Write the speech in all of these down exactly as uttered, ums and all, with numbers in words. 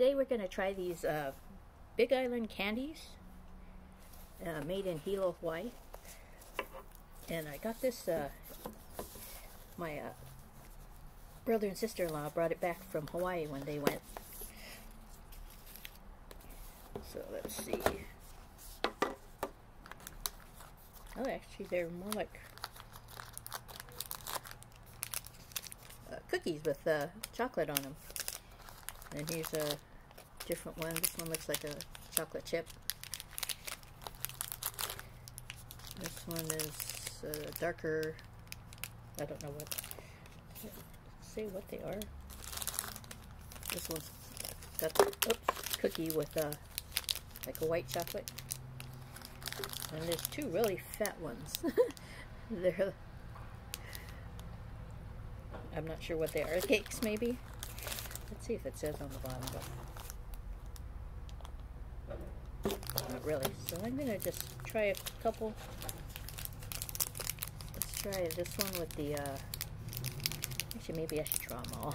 Today we're going to try these uh, Big Island Candies uh, made in Hilo, Hawaii. And I got this, uh, my uh, brother and sister-in-law brought it back from Hawaii when they went. So let's see. Oh, actually they're more like uh, cookies with uh, chocolate on them. And here's a different one. This one looks like a chocolate chip. This one is uh, darker. I don't know what. Say what they are. This one's got the, oops, cookie with a uh, like a white chocolate. And there's two really fat ones. They're. I'm not sure what they are. Cakes maybe. Let's see if it says on the bottom, but not really. So I'm going to just try a couple. Let's try this one with the, uh, actually maybe I should try them all.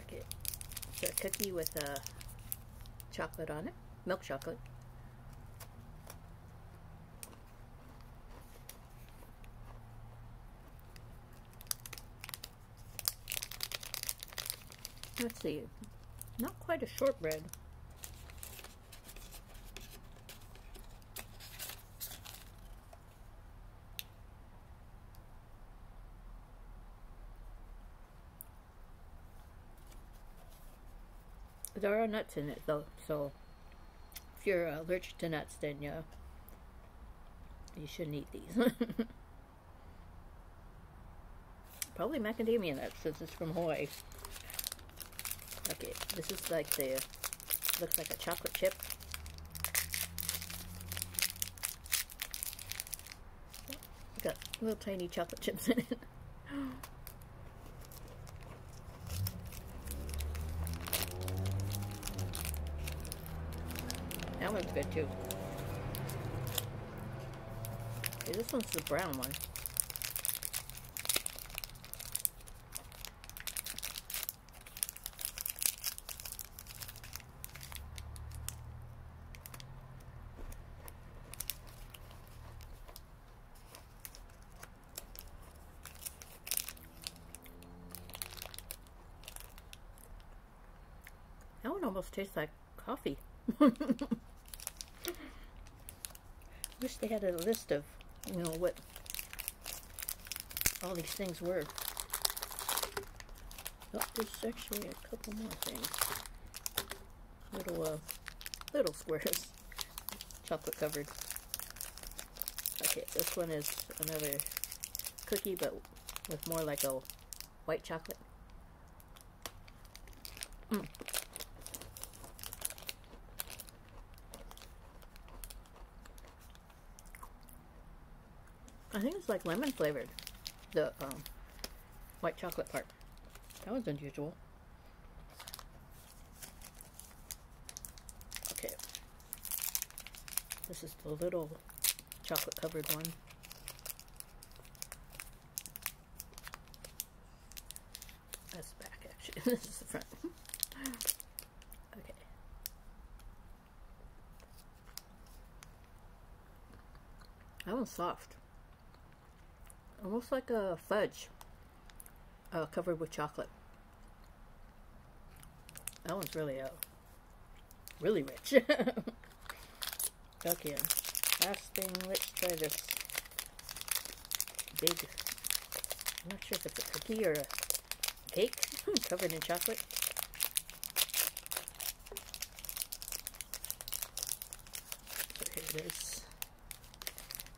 Okay, so a cookie with uh, chocolate on it, milk chocolate. Let's see, not quite a shortbread. There are nuts in it though, so if you're allergic to nuts, then uh, you shouldn't eat these. Probably macadamia nuts since it's from Hawaii. Okay, this is like the, looks like a chocolate chip. Got little tiny chocolate chips in it. That one's good too. Okay, this one's the brown one. That one almost tastes like coffee. Wish they had a list of, you know, what all these things were. Oh, there's actually a couple more things. Little, uh, little squares. Chocolate covered. Okay, this one is another cookie, but with more like a white chocolate. Mm. I think it's like lemon flavored, the um, white chocolate part. That was unusual. Okay. This is the little chocolate covered one. That's back actually. This is the front. Okay. That one's soft. Almost like a fudge uh, covered with chocolate. That one's really, uh, really rich. Okay, last thing, let's try this big, I'm not sure if it's a cookie or a cake covered in chocolate. So here it is.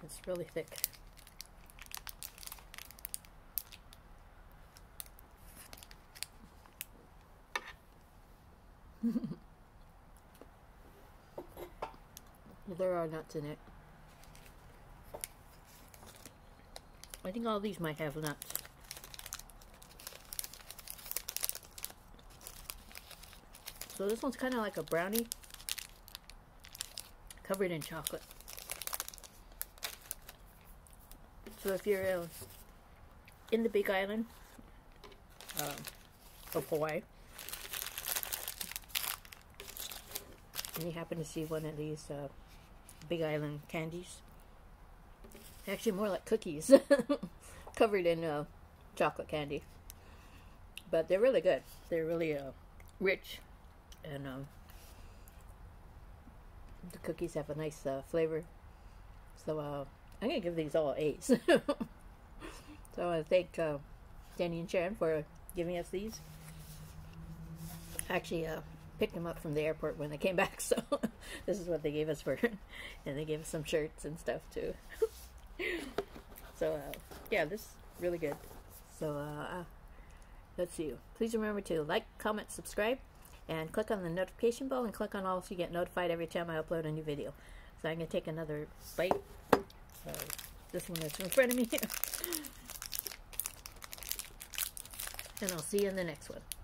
It's really thick. There are nuts in it. I think all these might have nuts. So this one's kind of like a brownie covered in chocolate. So if you're uh, in the Big Island um, of Hawaii. And you happen to see one of these uh, Big Island candies. Actually, more like cookies, covered in uh, chocolate candy. But they're really good. They're really uh, rich, and um, the cookies have a nice uh, flavor. So uh, I'm going to give these all A's. So I want to thank uh, Danny and Sharon for giving us these. Actually, uh, picked them up from the airport when they came back, so this is what they gave us for, and they gave us some shirts and stuff too. So uh, yeah, this is really good. So uh, let's see. Please remember to like, comment, subscribe, and click on the notification bell, and click on all so you get notified every time I upload a new video. So I'm going to take another bite. So this one that's in front of me. And I'll see you in the next one.